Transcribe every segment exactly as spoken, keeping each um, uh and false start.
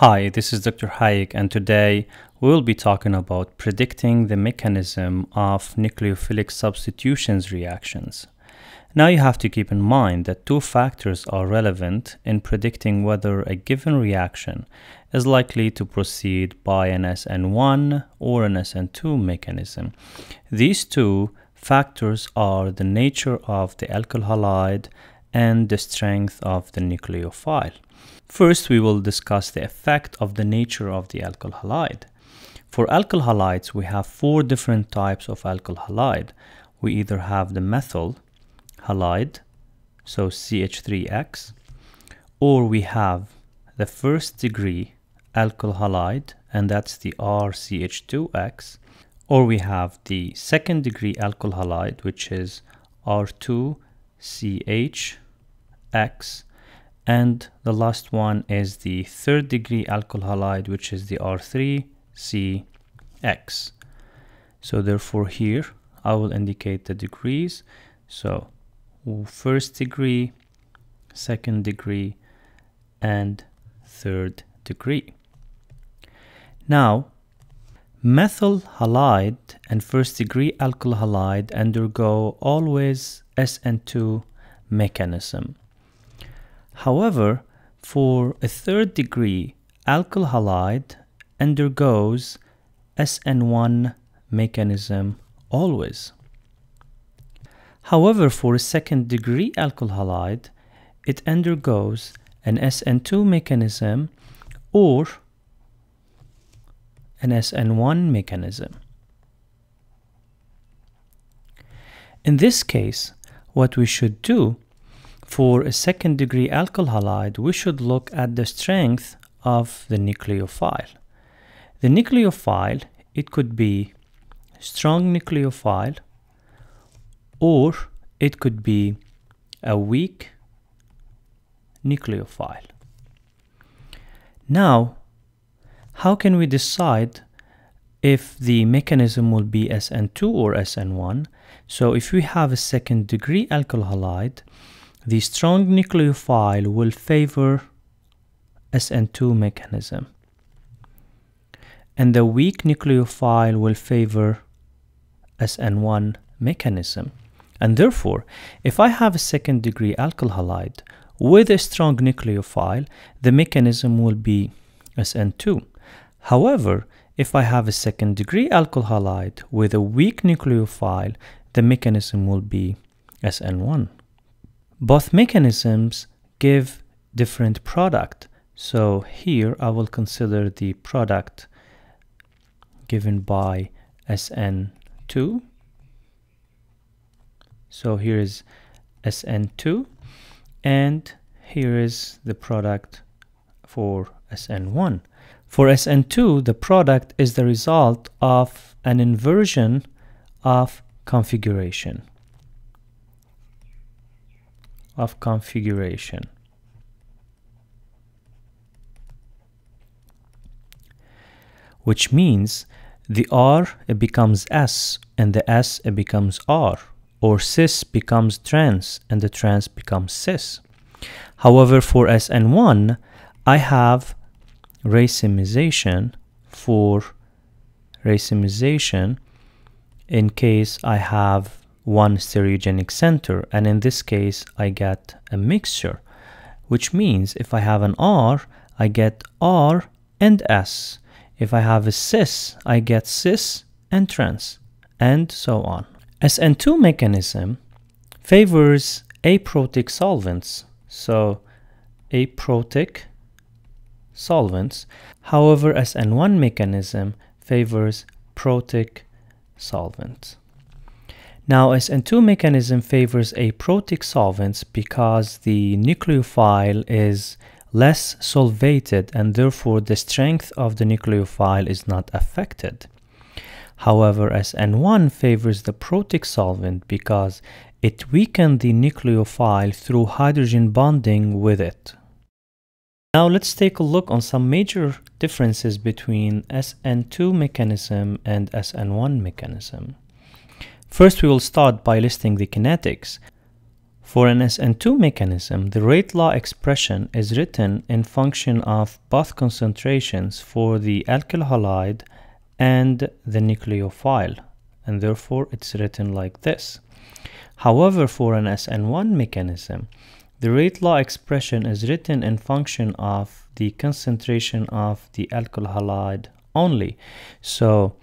Hi, this is Doctor Hayek, and today we will be talking about predicting the mechanism of nucleophilic substitutions reactions. Now you have to keep in mind that two factors are relevant in predicting whether a given reaction is likely to proceed by an S N one or an S N two mechanism. These two factors are the nature of the alkylhalide and the strength of the nucleophile. First, we will discuss the effect of the nature of the alkyl halide. For alkyl halides, we have four different types of alkyl halide. We either have the methyl halide, so C H three X, or we have the first degree alkyl halide, and that's the R C H two X, or we have the second degree alkyl halide, which is R two C H X, and the last one is the third degree alkyl halide, which is the R three C X. So therefore here I will indicate the degrees. So first degree, second degree, and third degree. Now methyl halide and first degree alkyl halide undergo always S N two mechanism. However, for a third degree, alkyl halide undergoes S N one mechanism always. However, for a second degree alkyl halide, it undergoes an S N two mechanism or an S N one mechanism. In this case, what we should do for a second degree alkyl halide, we should look at the strength of the nucleophile. The nucleophile, it could be strong nucleophile, or it could be a weak nucleophile. Now, how can we decide if the mechanism will be S N two or S N one? So if we have a second degree alkyl halide, the strong nucleophile will favor S N two mechanism, and the weak nucleophile will favor S N one mechanism. And therefore, if I have a second degree alkyl halide with a strong nucleophile, the mechanism will be S N two. However, if I have a second degree alkyl halide with a weak nucleophile, the mechanism will be S N one. Both mechanisms give different product. So here I will consider the product given by S N two. So here is S N two, and here is the product for S N one. For S N two, the product is the result of an inversion of configuration. of configuration. Which means the R, it becomes S, and the S, it becomes R, or cis becomes trans, and the trans becomes cis. However, for S N one, I have racemization for racemization in case I have one stereogenic center, and in this case I get a mixture, which means if I have an R, I get R and S. If I have a cis, I get cis and trans, and so on. S N two mechanism favors aprotic solvents, so aprotic solvents. However, S N one mechanism favors protic solvents. Now, S N two mechanism favors aprotic solvents because the nucleophile is less solvated, and therefore the strength of the nucleophile is not affected. However, S N one favors the protic solvent because it weakens the nucleophile through hydrogen bonding with it. Now let's take a look on some major differences between S N two mechanism and S N one mechanism. First, we will start by listing the kinetics. For an S N two mechanism, the rate law expression is written in function of both concentrations for the alkyl halide and the nucleophile, and therefore it's written like this. However, for an S N one mechanism, the rate law expression is written in function of the concentration of the alkyl halide only. So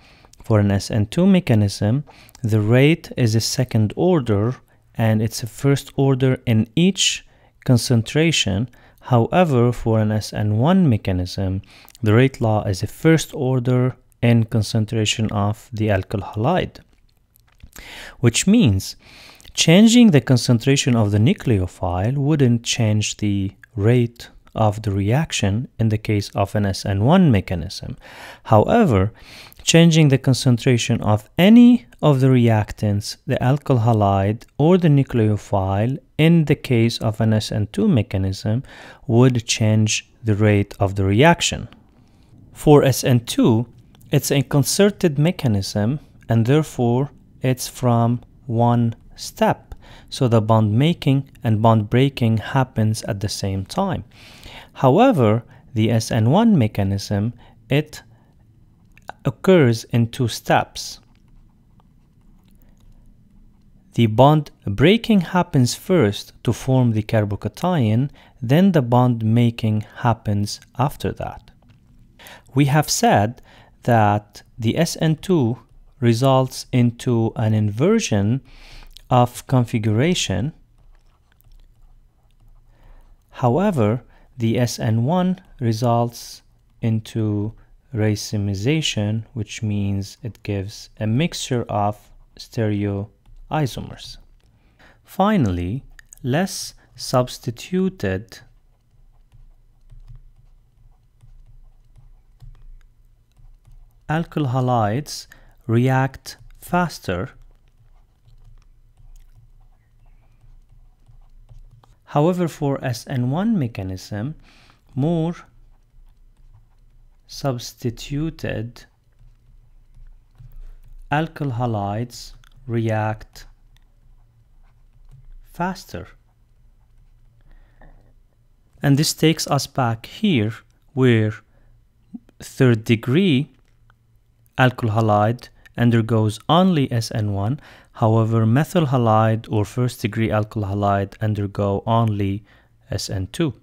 for an S N two mechanism, the rate is a second order and it's a first order in each concentration. However, for an S N one mechanism, the rate law is a first order in concentration of the alkyl halide, which means changing the concentration of the nucleophile wouldn't change the rate of the reaction in the case of an S N one mechanism. However, changing the concentration of any of the reactants, the alkyl halide or the nucleophile, in the case of an S N two mechanism would change the rate of the reaction. For S N two, it's a concerted mechanism and therefore it's from one step. So the bond making and bond breaking happens at the same time. However, the S N one mechanism, it occurs in two steps. The bond breaking happens first to form the carbocation, then the bond making happens after that. We have said that the S N two results into an inversion of configuration. However, the S N one results into racemization, which means it gives a mixture of stereoisomers. Finally, let's substitute it alkyl halides react faster. However, for S N one mechanism, more substituted alkyl halides react faster. And this takes us back here where third degree alkyl halide undergoes only S N one, however methyl halide or first degree alkyl halide undergo only S N two.